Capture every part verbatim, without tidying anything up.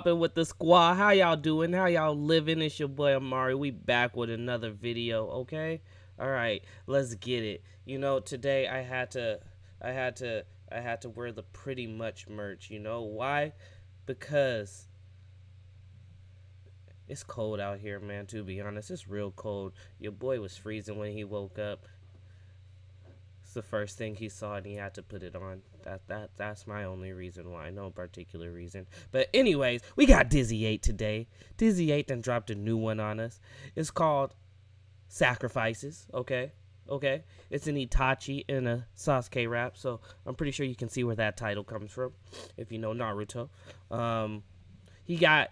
Popping with the squad. How y'all doing? How y'all living? It's your boy Amauri. We back with another video. Okay, all right, let's get it. You know, today I had to, I had to, I had to wear the pretty much merch. You know why? Because it's cold out here, man. To be honest, it's real cold. Your boy was freezing when he woke up. It's the first thing he saw, and he had to put it on. That that that's my only reason why. No particular reason. But anyways, we got Dizzy Eight today. Dizzy Eight done dropped a new one on us. It's called Sacrifices. Okay, okay. It's an Itachi and a Sasuke rap. So I'm pretty sure you can see where that title comes from, if you know Naruto. Um, he got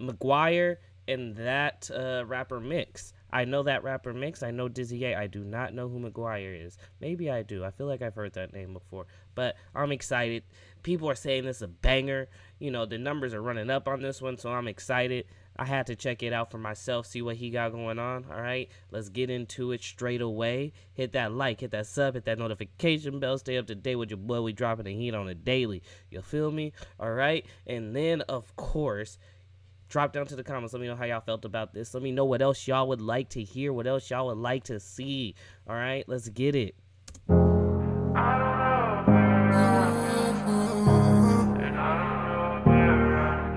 McGwire and that uh, rapper mix. I know that rapper mix. I know Dizzy Eight. I do not know who McGwire is. Maybe I do. I feel like I've heard that name before. But I'm excited. People are saying this is a banger. You know, the numbers are running up on this one, so I'm excited. I had to check it out for myself, see what he got going on. All right, let's get into it straight away. Hit that like, hit that sub, hit that notification bell. Stay up to date with your boy. We dropping the heat on a daily. You feel me? All right, and then, of course, drop down to the comments. Let me know how y'all felt about this. Let me know what else y'all would like to hear, what else y'all would like to see. All right, let's get it. I don't know. And I don't know where I'm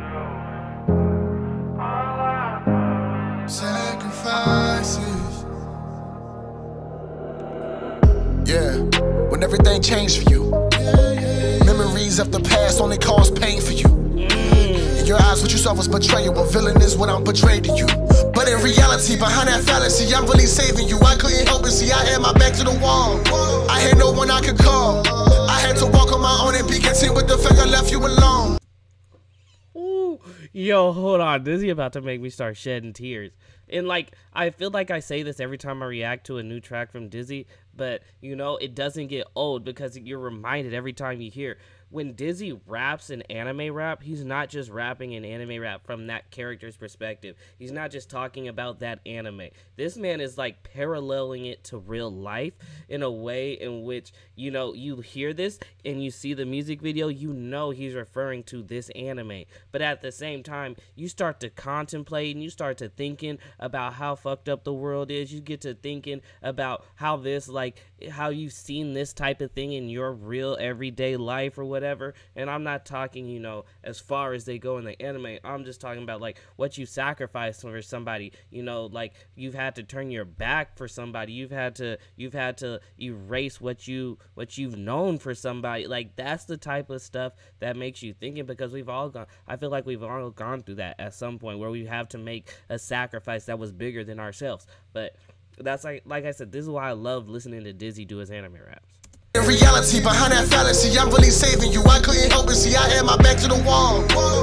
going. All I know. Sacrifices. Yeah, when everything changed for you. Yeah, yeah, yeah. Memories of the past only cause pain for you. Your eyes, what you saw was betrayal. A villain is what I'm portrayed to you. But in reality, behind that fallacy, I'm really saving you. I couldn't help but see I had my back to the wall. I had no one I could call. I had to walk on my own and be content with the fact I left you alone. Ooh, yo, hold on. Dizzy about to make me start shedding tears. And like, I feel like I say this every time I react to a new track from Dizzy, but you know, it doesn't get old because you're reminded every time you hear. When Dizzy raps an anime rap, he's not just rapping an anime rap from that character's perspective. He's not just talking about that anime. This man is like paralleling it to real life in a way in which, you know, you hear this and you see the music video, you know he's referring to this anime. But at the same time, you start to contemplate and you start to thinking about how fucked up the world is. You get to thinking about how this, like, how you've seen this type of thing in your real everyday life or whatever. Whatever, and I'm not talking, you know, as far as they go in the anime. I'm just talking about like what you sacrificed for somebody. You know, like you've had to turn your back for somebody. You've had to, you've had to erase what you, what you've known for somebody. Like that's the type of stuff that makes you thinking, because we've all gone. I feel like we've all gone through that at some point where we have to make a sacrifice that was bigger than ourselves. But that's like, like I said, this is why I love listening to Dizzy do his anime raps. In reality, behind that fallacy, I'm really saving you. I couldn't help but see I had my back to the wall.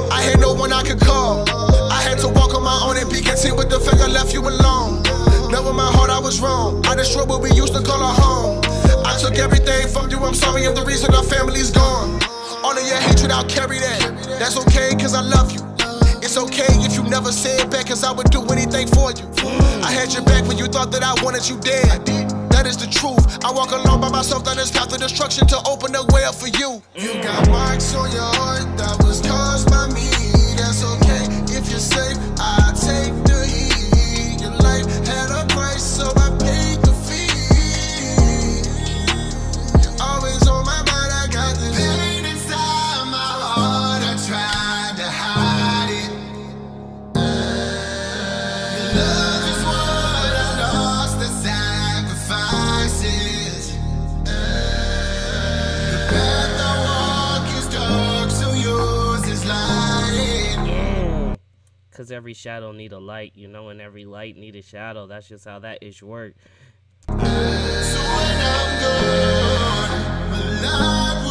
I had no one I could call. I had to walk on my own and be content with the fact I left you alone. Now in my heart I was wrong. I destroyed what we used to call our home. I took everything from you, I'm sorry, I'm the reason our family's gone. All of your hatred, I'll carry that. That's okay, cause I love you. It's okay if you never say it back, cause I would do anything for you. I had your back when you thought that I wanted you dead. I did. That is the truth. I walk alone by myself down this path of destruction to open the way up for you. You got marks on your heart that was caused by me. That's okay. If you're safe, I take the heat. Your life had a price, so I paid the fee. You're always on my mind. I got the pain inside my heart. I tried to hide it. Your love is what I lost inside. Because every shadow need a light, you know, and every light need a shadow. That's just how that ish work. So when I'm gone, my love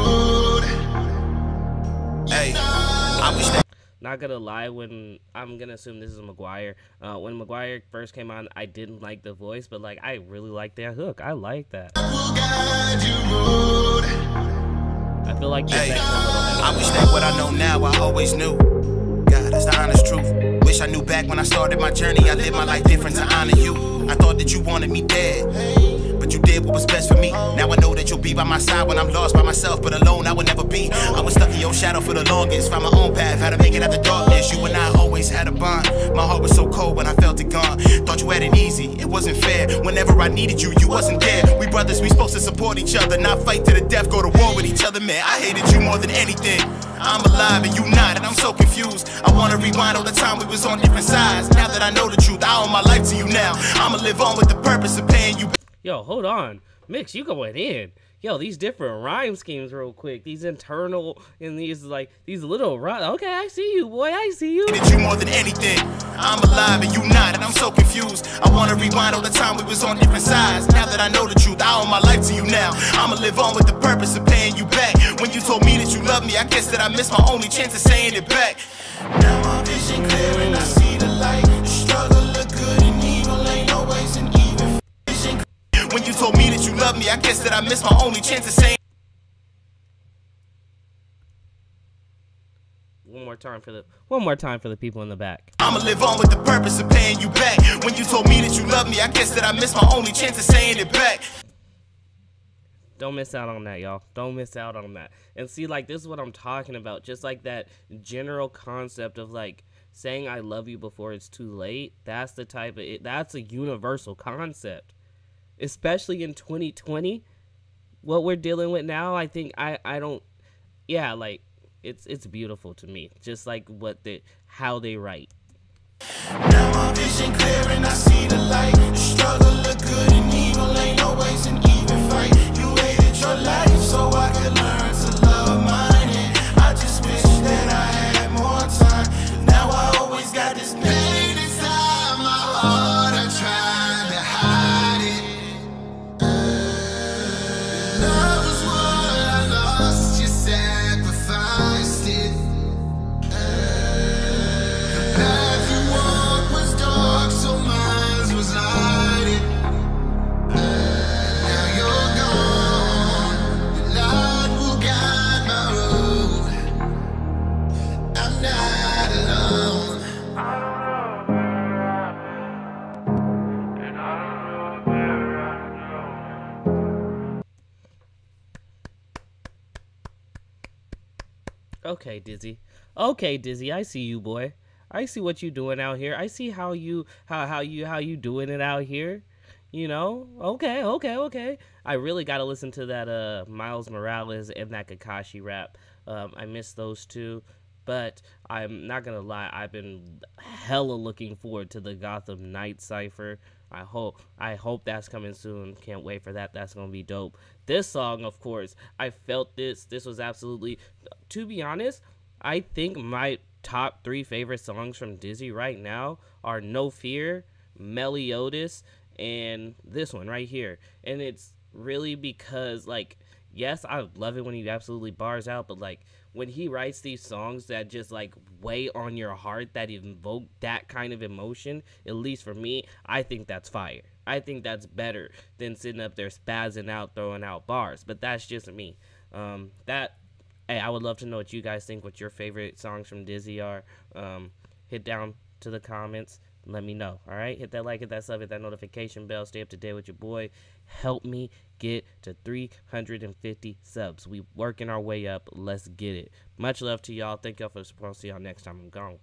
will guide your road. Hey, I wish that. Not gonna lie, when I'm gonna assume this is McGwire. Uh, when McGwire first came on, I didn't like the voice, but like I really like that hook. I like that. I feel like. Hey, I wish that what I know now I always knew. Gotta that's the honest truth. Wish I knew back when I started my journey, I lived my life different to honor you. I thought that you wanted me dead, but you did what was best for me. Now I know that you'll be by my side when I'm lost by myself, but alone I would never be. I was stuck in your shadow for the longest, found my own path, how to make it out the darkness. You and I always had a bond, my heart was so cold when I felt it gone. Thought you had it easy, it wasn't fair. Whenever I needed you, you wasn't there. We brothers, we supposed to support each other, not fight to the death, go to war with each other. Man, I hated you more than anything. I'm alive and you not, and I'm so confused. I wanna rewind all the time we was on different sides. Now that I know the truth, I owe my life to you now. I'ma live on with the purpose of paying you. Yo, hold on. Mix, you going in. Yo, these different rhyme schemes real quick. These internal and these like, these little rhymes. Okay, I see you, boy, I see you. I hated you more than anything. I'm alive and you not, and I'm so confused. I wanna rewind all the time we was on different sides. Now that I know the truth, I owe my life to you now. I'ma live on with the purpose of paying you back. When you told me that you loved me, I guess that I missed my only chance of saying it back. Now my vision clear and I see the light. The struggle of good and evil ain't always an even vision. When you told me that you loved me, I guess that I missed my only chance of saying. One more time for the one more time for the people in the back. I'ma live on with the purpose of paying you back. When you told me that you loved me, I guess that I missed my only chance of saying it back. Don't miss out on that, y'all. Don't miss out on that. And see, like, this is what I'm talking about. Just like that general concept of, like, saying I love you before it's too late. That's the type of, it, that's a universal concept. Especially in twenty twenty, what we're dealing with now, I think I, I don't, yeah, like, it's it's beautiful to me. Just like what the, how they write. Now my vision clear and I see the light. The struggle of good and evil ain't always an even fight. Your life so I could learn to love mine, and I just wish that I had more time. Now I always got this pain inside my heart, I'm trying to hide it. uh, Love was what I lost, you sacrificed it. uh, The path you walked was dark, so mine was lighted. uh, Okay, Dizzy. Okay, Dizzy. I see you, boy. I see what you doing out here. I see how you how how you how you doing it out here. You know? Okay, okay, okay. I really got to listen to that uh Miles Morales and that Kakashi rap. Um I miss those two, but I'm not going to lie. I've been hella looking forward to the Gotham Night Cypher. I hope I hope that's coming soon. Can't wait for that. That's going to be dope. This song, of course, I felt this. This was absolutely, to be honest, I think my top three favorite songs from Dizzy right now are No Fear, Meliodas, and this one right here. And it's really because, like, yes, I love it when he absolutely bars out, but, like, when he writes these songs that just, like, weigh on your heart, that invoke that kind of emotion, at least for me, I think that's fire. I think that's better than sitting up there spazzing out, throwing out bars. But that's just me. Um, that, hey, I would love to know what you guys think, what your favorite songs from Dizzy are. Um, hit down to the comments. Let me know, all right? Hit that like, hit that sub, hit that notification bell. Stay up to date with your boy. Help me get to three hundred fifty subs. We working our way up. Let's get it. Much love to y'all. Thank y'all for the support. I'll see y'all next time. I'm gone.